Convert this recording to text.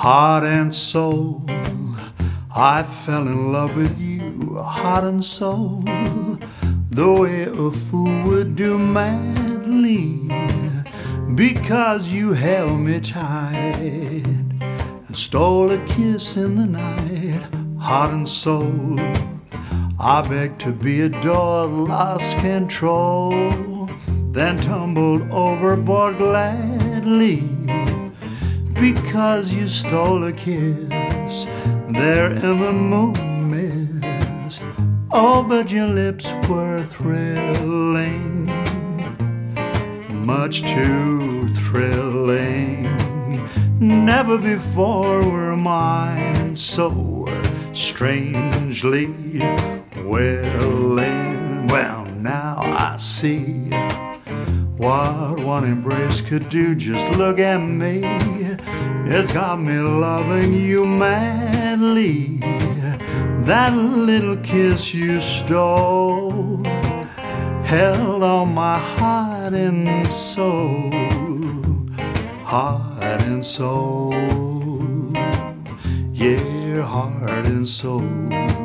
Heart and soul, I fell in love with you. Heart and soul, the way a fool would do madly, because you held me tight and stole a kiss in the night. Heart and soul, I begged to be adored, lost control, then tumbled overboard gladly, because you stole a kiss there in the moon mist. Oh, but your lips were thrilling, much too thrilling. Never before were mine so strangely willing. Well, now I see what one embrace could do. Just look at me, it's got me loving you madly. That little kiss you stole held on my heart and soul, heart and soul, yeah, heart and soul.